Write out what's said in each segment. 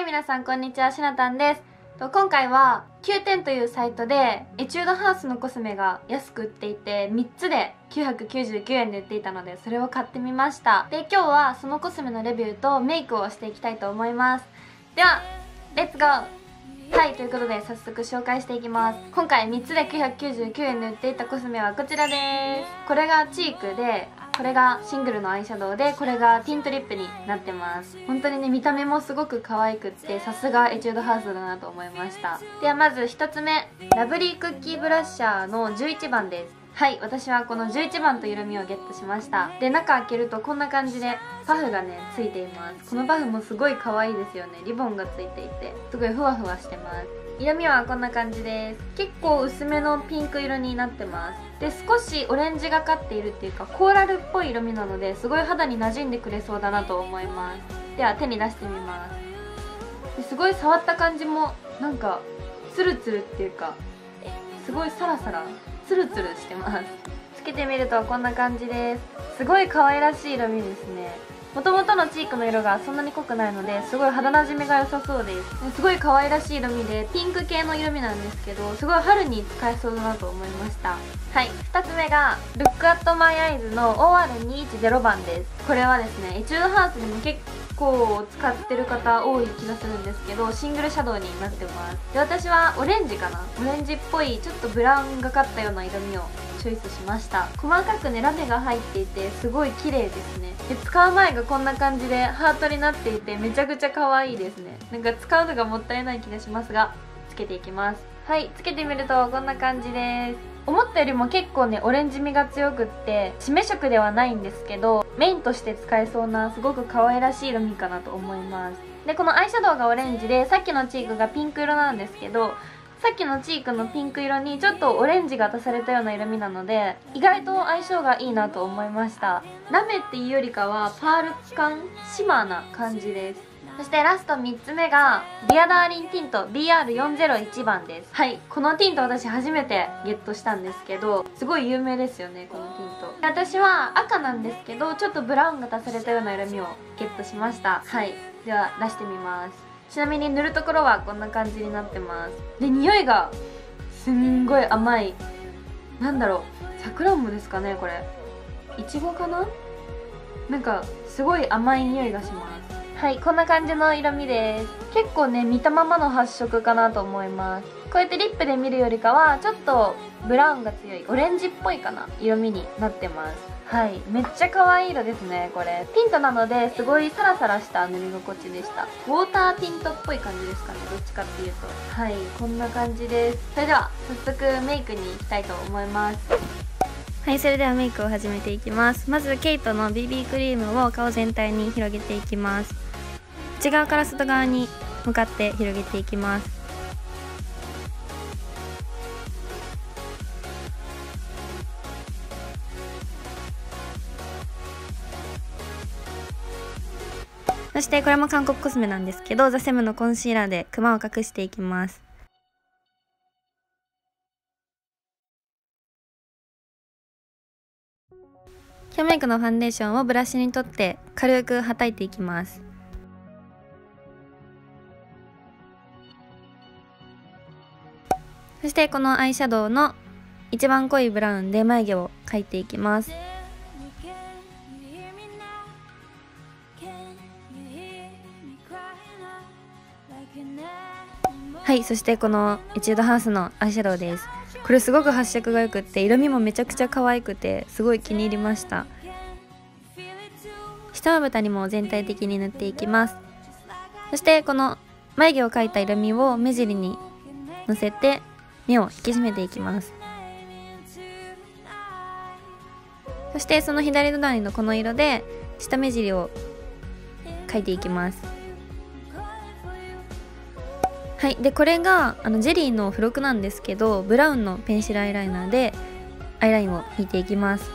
はい、皆さんこんにちは、しなたんです。今回は Qoo10 というサイトでエチュードハウスのコスメが安く売っていて、3つで999円で売っていたので、それを買ってみました。で、今日はそのコスメのレビューとメイクをしていきたいと思います。ではレッツゴー。はい、ということで早速紹介していきます。今回3つで999円で売っていたコスメはこちらです。これがチークで、これがシングルのアイシャドウで、これがティントリップになってます。本当にね、見た目もすごく可愛くって、さすがエチュードハウスだなと思いました。ではまず1つ目、ラブリークッキーブラッシャーの11番です。はい、私はこの11番という色味をゲットしました。で、中開けるとこんな感じでパフがねついています。このパフもすごい可愛いですよね。リボンがついていてすごいふわふわしてます。色味はこんな感じです。結構薄めのピンク色になってます。で、少しオレンジがかっているっていうか、コーラルっぽい色味なので、すごい肌に馴染んでくれそうだなと思います。では手に出してみます。ですごい触った感じもなんかツルツルっていうか、すごいサラサラツルツルしてます。つけてみるとこんな感じです。すごい可愛らしい色味ですね。もともとのチークの色がそんなに濃くないので、すごい肌なじみが良さそうです。すごい可愛らしい色味で、ピンク系の色味なんですけど、すごい春に使えそうだなと思いました。はい、2つ目がルックアットマイアイズの OR210 番です。これはですね、エチュードハウスでも結構使ってる方多い気がするんですけど、シングルシャドウになってます。で、私はオレンジかな、オレンジっぽいちょっとブラウンがかったような色味をチョイスしました。細かくねラメが入っていて、すごい綺麗ですね。で、使う前がこんな感じでハートになっていて、めちゃくちゃ可愛いですね。なんか使うのがもったいない気がしますが、つけていきます。はい、つけてみるとこんな感じです。思ったよりも結構ねオレンジ味が強くって、締め色ではないんですけど、メインとして使えそうなすごく可愛らしい色味かなと思います。で、このアイシャドウがオレンジで、さっきのチークがピンク色なんですけど、さっきのチークのピンク色にちょっとオレンジが足されたような色味なので、意外と相性がいいなと思いました。ラメっていうよりかはパール感、シマーな感じです。そしてラスト3つ目がディアダーリンティント BR401 番です。はい、このティント私初めてゲットしたんですけど、すごい有名ですよね、このティント。で、私は赤なんですけど、ちょっとブラウンが足されたような色味をゲットしました。はい、では出してみます。ちなみに塗るところはこんな感じになってます。で、匂いがすんごい甘い、なんだろう、さくらんぼですかね、これいちごかな、なんかすごい甘い匂いがします。はい、こんな感じの色味です。結構ね見たままの発色かなと思います。こうやってリップで見るよりかは、ちょっとブラウンが強いオレンジっぽいかな色味になってます。はい、めっちゃ可愛い色ですね。これティントなので、すごいサラサラした塗り心地でした。ウォーターティントっぽい感じですかね、どっちかっていうと。はい、こんな感じです。それでは早速メイクに行きたいと思います。はい、それではメイクを始めていきます。まずケイトの BB クリームを顔全体に広げていきます。内側から外側に向かって広げていきます。そしてこれも韓国コスメなんですけど、ザセムのコンシーラーでクマを隠していきます。キャメイクのファンデーションをブラシに取って軽くはたいていきます。そしてこのアイシャドウの一番濃いブラウンで眉毛を描いていきます。はい、そしてこのエチュードハウスのアイシャドウです。これすごく発色が良くって、色味もめちゃくちゃ可愛くて、すごい気に入りました。下まぶたにも全体的に塗っていきます。そしてこの眉毛を描いた色味を目尻にのせて、目を引き締めていきます。そしてその左隣のこの色で下目尻を描いていきます。はい、でこれがジェリーの付録なんですけど、ブラウンのペンシルアイライナーでアイラインを引いていきます。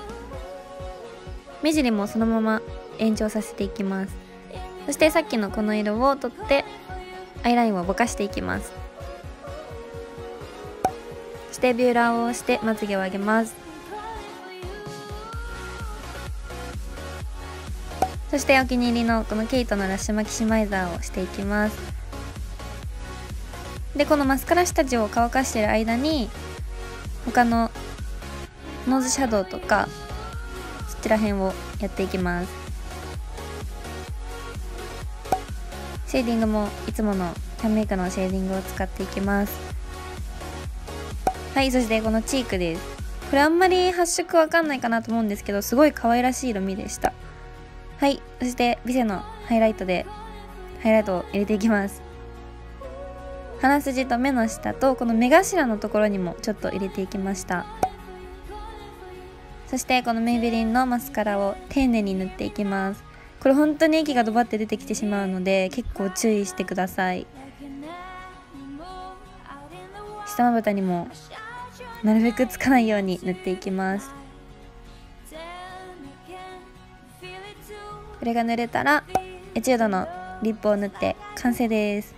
目尻もそのまま延長させていきます。そしてさっきのこの色を取ってアイラインをぼかしていきます。そしてビューラーを押してまつげを上げます。そしてお気に入りのこのケイトのラッシュマキシマイザーをしていきます。でこのマスカラ下地を乾かしてる間に他のノーズシャドウとかそちら辺をやっていきます。シェーディングもいつものキャンメイクのシェーディングを使っていきます。はい、そしてこのチークです。これあんまり発色わかんないかなと思うんですけど、すごい可愛らしい色味でした。はい、そしてビセのハイライトでハイライトを入れていきます。鼻筋と目の下とこの目頭のところにもちょっと入れていきました。そしてこのメイベリンのマスカラを丁寧に塗っていきます。これ本当に液がドバって出てきてしまうので結構注意してください。下まぶたにもなるべくつかないように塗っていきます。これが塗れたらエチュードのリップを塗って完成です。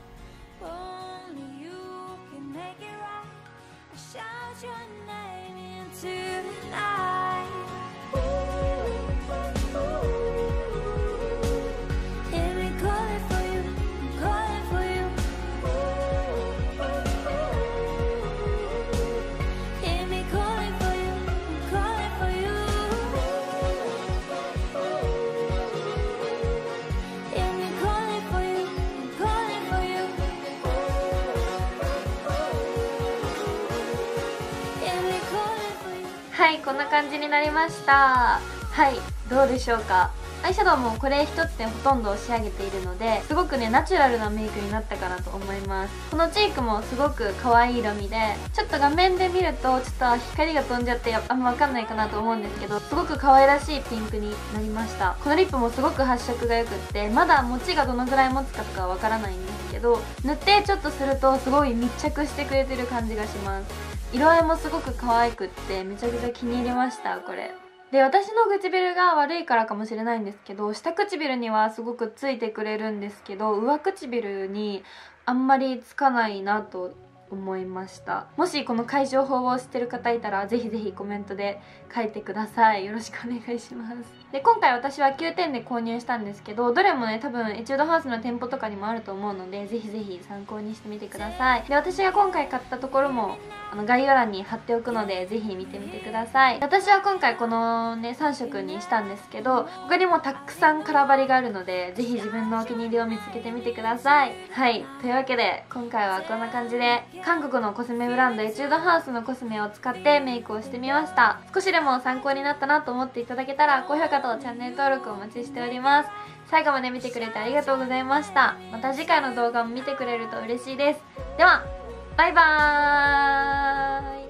はい、こんな感じになりました。はい、どうでしょうか。アイシャドウもこれ一つでほとんど仕上げているので、すごくねナチュラルなメイクになったかなと思います。このチークもすごく可愛い色味で、ちょっと画面で見るとちょっと光が飛んじゃってあんま分かんないかなと思うんですけど、すごく可愛らしいピンクになりました。このリップもすごく発色が良くって、まだ持ちがどのぐらい持つかとかは分からないんですけど、塗ってちょっとするとすごい密着してくれてる感じがします。色合いもすごく可愛くってめちゃくちゃ気に入りました。これで私の唇が悪いからかもしれないんですけど、下唇にはすごくついてくれるんですけど上唇にあんまりつかないなと思いました。もしこの解消法を知ってる方いたらぜひぜひコメントで書いてください。よろしくお願いします。で今回私はQoo10で購入したんですけど、どれもね多分エチュードハウスの店舗とかにもあると思うのでぜひぜひ参考にしてみてください。で私が今回買ったところも概要欄に貼っておくのでぜひ見てみてください。私は今回このね3色にしたんですけど、他にもたくさんカラバリがあるのでぜひ自分のお気に入りを見つけてみてください。はい、というわけで今回はこんな感じで韓国のコスメブランドエチュードハウスのコスメを使ってメイクをしてみました。少しでも参考になったなと思っていただけたら高評価とチャンネル登録お待ちしております。最後まで見てくれてありがとうございました。また次回の動画も見てくれると嬉しいです。ではバイバーイ。